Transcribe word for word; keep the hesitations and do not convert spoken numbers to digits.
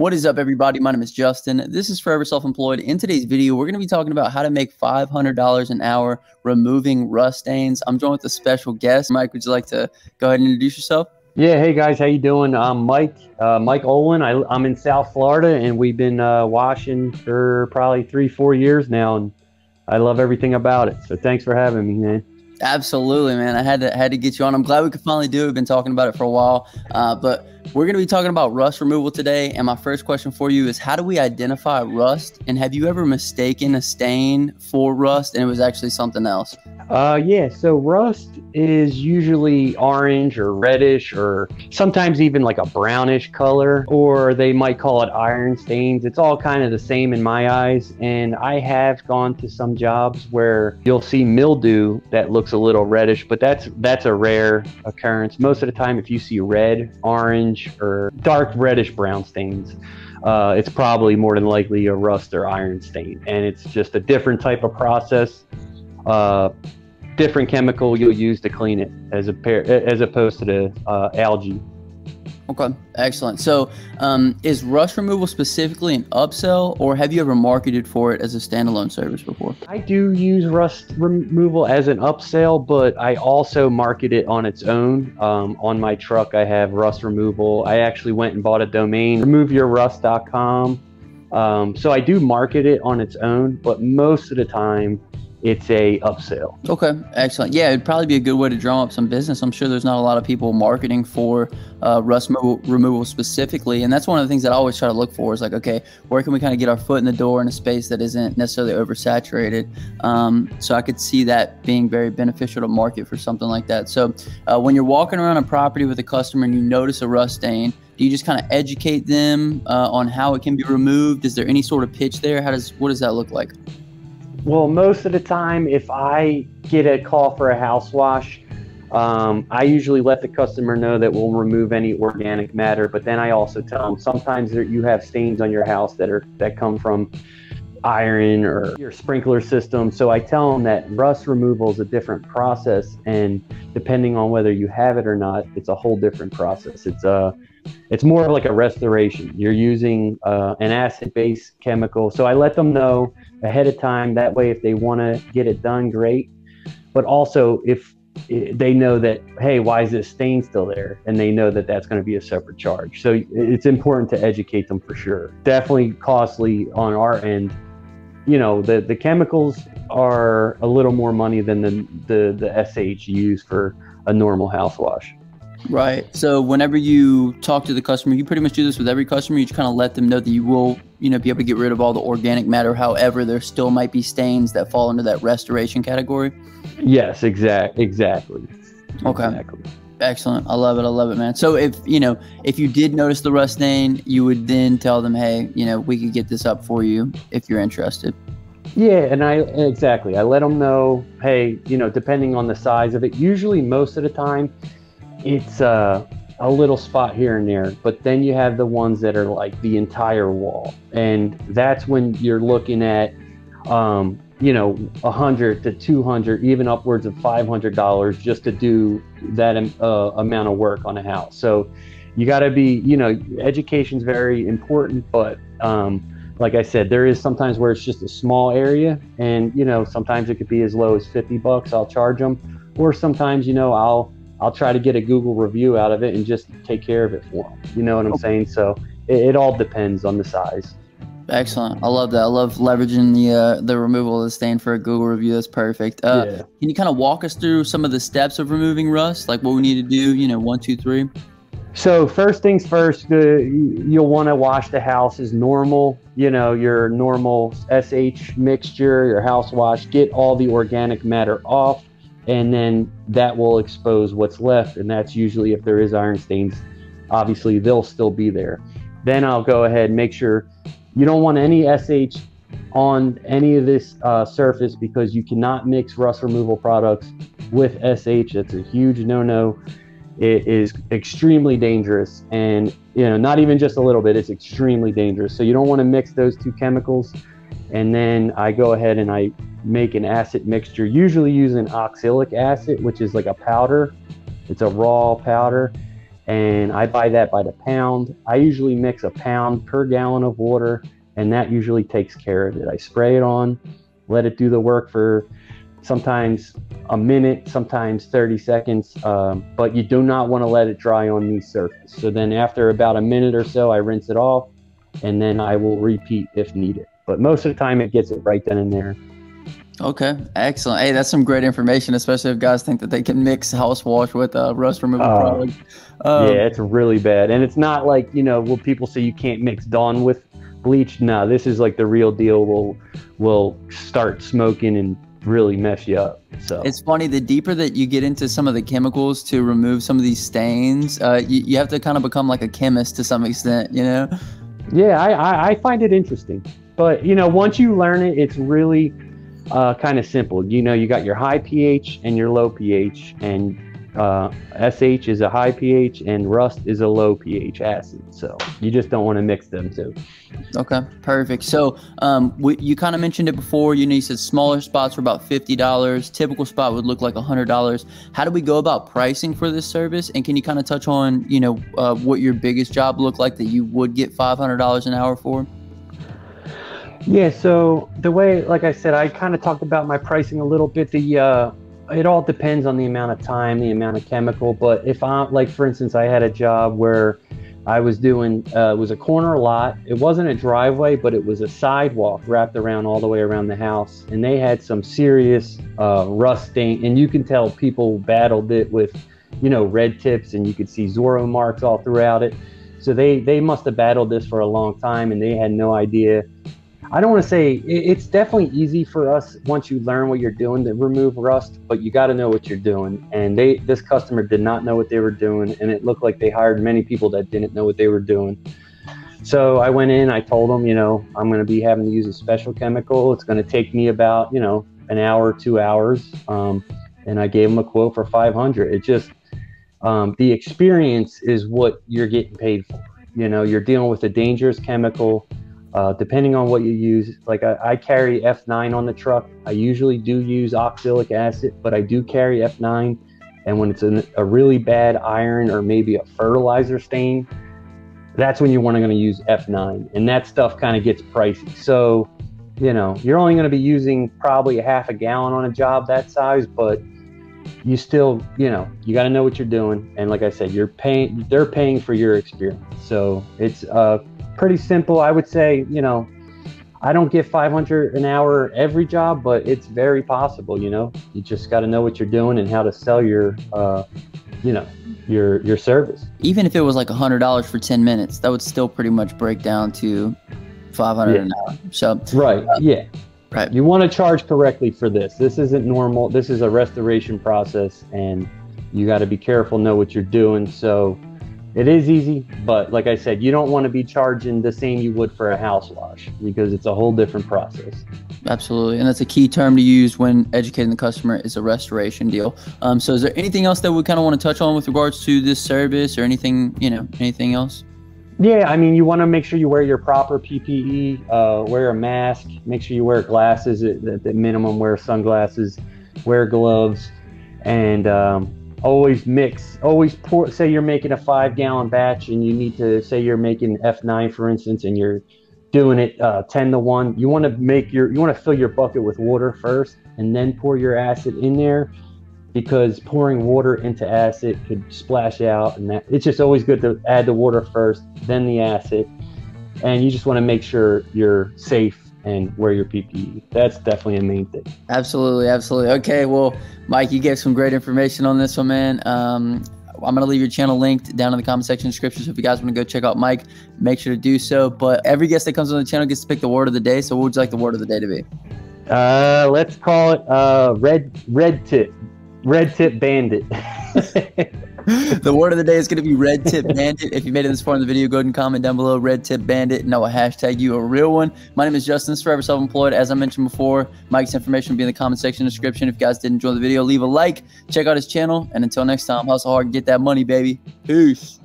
What is up, everybody? My name is Justin. This is Forever Self-Employed. In today's video, we're going to be talking about how to make five hundred dollars an hour removing rust stains. I'm joined with a special guest. Mike, would you like to go ahead and introduce yourself? Yeah. Hey, guys. How you doing? I'm Mike, uh, Mike Owen. I, I'm in South Florida, and we've been uh, washing for probably three, four years now, and I love everything about it. So thanks for having me, man. Absolutely, man. I had to had to get you on. I'm glad we could finally do it. We've been talking about it for a while, uh, but we're going to be talking about rust removal today. And my first question for you is, how do we identify rust? And have you ever mistaken a stain for rust and it was actually something else? Uh, yeah. So rust is usually orange or reddish, or sometimes even like a brownish color, or they might call it iron stains. It's all kind of the same in my eyes. And I have gone to some jobs where you'll see mildew that looks a little reddish, but that's that's a rare occurrence. Most of the time, if you see red, orange, or dark reddish brown stains, uh, it's probably more than likely a rust or iron stain, and it's just a different type of process, uh, different chemical you'll use to clean it as a pair as opposed to the uh, algae. Okay, excellent. So um, is rust removal specifically an upsell, or have you ever marketed for it as a standalone service before? I do use rust removal as an upsell, but I also market it on its own. Um, on my truck, I have rust removal. I actually went and bought a domain, remove your rust dot com. Um, so I do market it on its own, but most of the time, it's a upsell. Okay, excellent. Yeah, it'd probably be a good way to draw up some business. I'm sure there's not a lot of people marketing for uh, rust remo removal specifically, and that's one of the things that I always try to look for is like, okay, where can we kind of get our foot in the door in a space that isn't necessarily oversaturated? Um, so I could see that being very beneficial to market for something like that. So uh, when you're walking around a property with a customer and you notice a rust stain, do you just kind of educate them uh, on how it can be removed? Is there any sort of pitch there? How does what does that look like? Well, most of the time, if I get a call for a house wash, um, I usually let the customer know that we'll remove any organic matter. But then I also tell them sometimes there, you have stains on your house that are that come from iron or your sprinkler system. So I tell them that rust removal is a different process, and depending on whether you have it or not, it's a whole different process. It's a uh, it's more of like a restoration. You're using uh, an acid-based chemical. So I let them know ahead of time. That way, if they want to get it done, great. But also, if they know that, hey, why is this stain still there? And they know that that's going to be a separate charge. So it's important to educate them for sure. Definitely costly on our end. You know, the, the chemicals are a little more money than the, the, the S H used for a normal house wash. Right. So whenever you talk to the customer, you pretty much do this with every customer. You just kind of let them know that you will, you know, be able to get rid of all the organic matter. However, there still might be stains that fall into that restoration category. Yes, exact, exactly. Okay. Exactly. Excellent. I love it. I love it, man. So if, you know, if you did notice the rust stain, you would then tell them, hey, you know, we could get this up for you if you're interested. Yeah, and I exactly. I let them know, hey, you know, depending on the size of it, usually most of the time, it's uh, a little spot here and there, but then you have the ones that are like the entire wall. And that's when you're looking at, um, you know, a hundred to two hundred, even upwards of five hundred dollars just to do that uh, amount of work on a house. So you got to be, you know, education's very important, but um, like I said, there is sometimes where it's just a small area, and, you know, sometimes it could be as low as fifty bucks. I'll charge them, or sometimes, you know, I'll, I'll try to get a Google review out of it and just take care of it for them. You know what I'm saying? So it, it all depends on the size. Excellent. I love that. I love leveraging the uh, the removal of the stain for a Google review. That's perfect. Uh, yeah. Can you kind of walk us through some of the steps of removing rust? Like what we need to do, you know, one, two, three. So first things first, the, you'll want to wash the house as normal. You know, your normal S H mixture, your house wash, get all the organic matter off. And then that will expose what's left. And that's usually if there is iron stains, obviously they'll still be there. Then I'll go ahead and make sure you don't want any S H on any of this uh, surface, because you cannot mix rust removal products with S H. That's a huge no-no. It is extremely dangerous. And, you know, not even just a little bit, it's extremely dangerous. So you don't want to mix those two chemicals. And then I go ahead and I make an acid mixture, usually using oxalic acid, which is like a powder. It's a raw powder. and I buy that by the pound. I usually mix a pound per gallon of water, and that usually takes care of it. I spray it on, let it do the work for sometimes a minute, sometimes thirty seconds, um, but you do not want to let it dry on the surface. So then after about a minute or so, I rinse it off, and then I will repeat if needed. But most of the time, it gets it right then and there. Okay, excellent. Hey, that's some great information, especially if guys think that they can mix house wash with uh, rust removal uh, products. Um, yeah, it's really bad. And it's not like, you know, well, people say you can't mix Dawn with bleach. No, this is like the real deal. We'll, we'll start smoking and really mess you up. So it's funny, the deeper that you get into some of the chemicals to remove some of these stains, uh, you, you have to kind of become like a chemist to some extent, you know? Yeah, I, I, I find it interesting. But, you know, once you learn it, it's really uh, kind of simple. You know, you got your high pH and your low pH, and uh, S H is a high pH and rust is a low pH acid. So you just don't want to mix them two. Okay, perfect. So um, we, you kind of mentioned it before. You know, you said smaller spots were about fifty dollars. Typical spot would look like one hundred dollars. How do we go about pricing for this service? And can you kind of touch on, you know, uh, what your biggest job looked like that you would get five hundred dollars an hour for? Yeah, so the way, like I said, I kind of talked about my pricing a little bit. The uh, it all depends on the amount of time, the amount of chemical. But if I, like for instance, I had a job where I was doing, uh, it was a corner lot. It wasn't a driveway, but it was a sidewalk wrapped around all the way around the house. And they had some serious uh, rust stain. And you can tell people battled it with, you know, red tips, and you could see Zorro marks all throughout it. So they, they must have battled this for a long time, and they had no idea. I don't want to say it's definitely easy for us once you learn what you're doing to remove rust, but you got to know what you're doing. And they, this customer did not know what they were doing, and it looked like they hired many people that didn't know what they were doing. So I went in, I told them, you know, I'm going to be having to use a special chemical. It's going to take me about, you know, an hour, two hours. Um, and I gave them a quote for five hundred. It just, um, the experience is what you're getting paid for. You know, you're dealing with a dangerous chemical. Uh, depending on what you use, like I, I carry F nine on the truck. I usually do use oxalic acid, but I do carry F nine. And when it's an, a really bad iron or maybe a fertilizer stain, that's when you're going to use F nine. And that stuff kind of gets pricey. So, you know, you're only going to be using probably a half a gallon on a job that size, but you still, you know, you got to know what you're doing. And like I said, you're paying, they're paying for your experience. So it's, uh, pretty simple. I would say, you know, I don't get five hundred an hour every job, but it's very possible. You know, you just got to know what you're doing and how to sell your, uh, you know, your, your service. Even if it was like a hundred dollars for ten minutes, that would still pretty much break down to five hundred yeah. an hour. So, right. Uh, yeah. Right. You want to charge correctly for this. This isn't normal. This is a restoration process, and you got to be careful, know what you're doing. So, it is easy, but like I said, you don't want to be charging the same you would for a house wash, because it's a whole different process. Absolutely. And that's a key term to use when educating the customer, is a restoration deal. Um, so is there anything else that we kind of want to touch on with regards to this service, or anything, you know, anything else? Yeah, I mean, you want to make sure you wear your proper P P E, uh, wear a mask, make sure you wear glasses, at, at the minimum wear sunglasses, wear gloves, and um, always mix, always pour. Say you're making a five gallon batch and you need to, say you're making F nine, for instance, and you're doing it uh, ten to one. You want to make your, you want to fill your bucket with water first and then pour your acid in there, because pouring water into acid could splash out. And that, it's just always good to add the water first, then the acid. And you just want to make sure you're safe and wear your P P E. That's definitely a main thing. Absolutely, absolutely. Okay, well, Mike, you gave some great information on this one, man. Um, I'm going to leave your channel linked down in the comment section description. So if you guys want to go check out Mike, make sure to do so. But every guest that comes on the channel gets to pick the word of the day. So what would you like the word of the day to be? Uh, let's call it uh, red, red tip, red tip bandit. The word of the day is going to be red tip bandit. If you made it this far in the video, go ahead and comment down below red tip bandit. No, I hashtag you a real one. My name is Justin. This is Forever Self-Employed. As I mentioned before, Mike's information will be in the comment section description. If you guys did enjoy the video, leave a like, check out his channel. And until next time, hustle hard, get that money, baby. Peace.